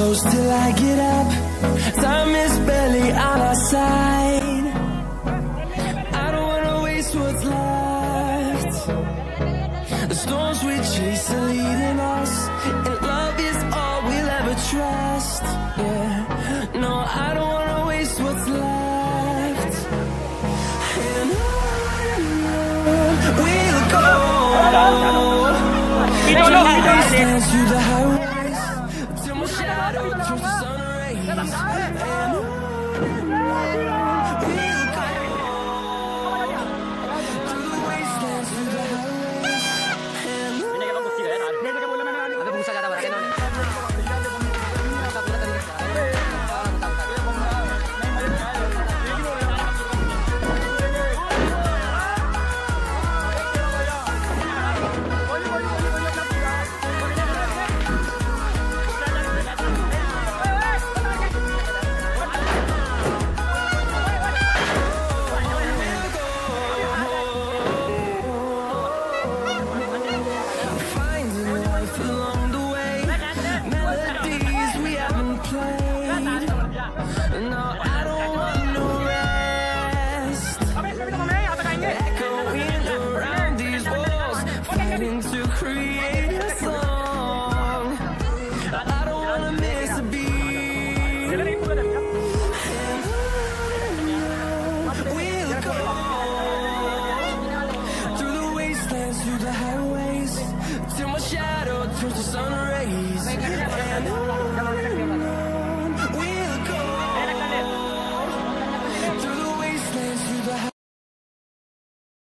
close till I get up. Time is barely on our side. I don't wanna waste what's left. The storms we chase are leading us, and love is all we'll ever trust. Yeah, no, I don't wanna waste what's left. And on we'll go. We don't know how to dance through the highway. No.